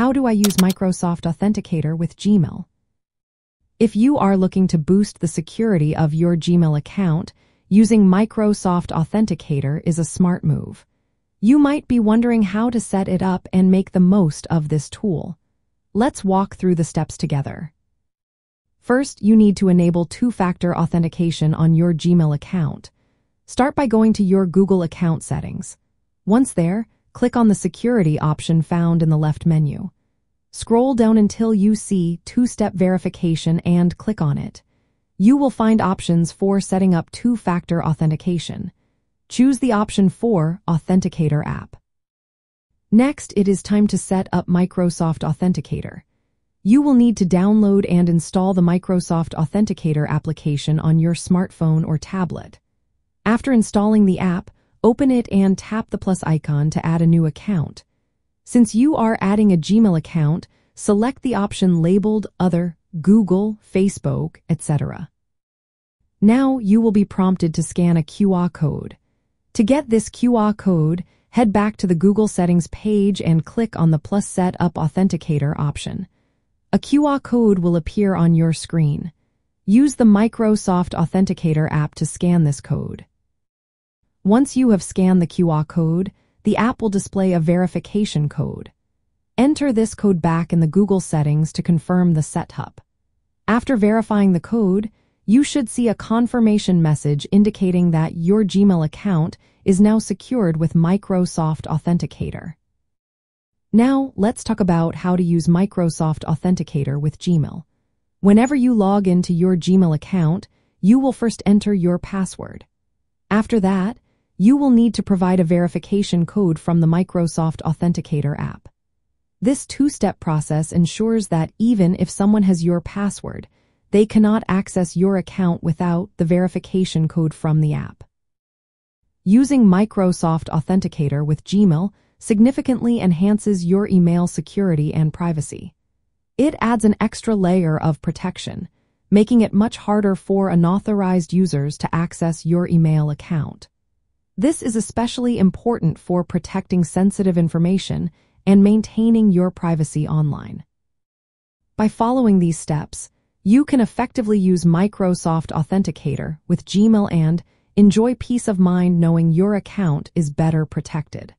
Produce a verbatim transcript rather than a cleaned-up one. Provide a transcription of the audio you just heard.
How do I use Microsoft Authenticator with Gmail? If you are looking to boost the security of your Gmail account, using Microsoft Authenticator is a smart move. You might be wondering how to set it up and make the most of this tool. Let's walk through the steps together. First, you need to enable two-factor authentication on your Gmail account. Start by going to your Google account settings. Once there, click on the security option found in the left menu. Scroll down until you see two-step verification and click on it. You will find options for setting up two-factor authentication. Choose the option for Authenticator app. Next, it is time to set up Microsoft Authenticator. You will need to download and install the Microsoft Authenticator application on your smartphone or tablet. After installing the app, open it and tap the plus icon to add a new account. Since you are adding a Gmail account, select the option labeled Other, Google, Facebook, et cetera. Now you will be prompted to scan a Q R code. To get this Q R code, head back to the Google settings page and click on the plus Set Up Authenticator option. A Q R code will appear on your screen. Use the Microsoft Authenticator app to scan this code. Once you have scanned the Q R code, the app will display a verification code. Enter this code back in the Google settings to confirm the setup. After verifying the code, you should see a confirmation message indicating that your Gmail account is now secured with Microsoft Authenticator. Now, let's talk about how to use Microsoft Authenticator with Gmail. Whenever you log into your Gmail account, you will first enter your password. After that, you will need to provide a verification code from the Microsoft Authenticator app. This two-step process ensures that even if someone has your password, they cannot access your account without the verification code from the app. Using Microsoft Authenticator with Gmail significantly enhances your email security and privacy. It adds an extra layer of protection, making it much harder for unauthorized users to access your email account. This is especially important for protecting sensitive information and maintaining your privacy online. By following these steps, you can effectively use Microsoft Authenticator with Gmail and enjoy peace of mind knowing your account is better protected.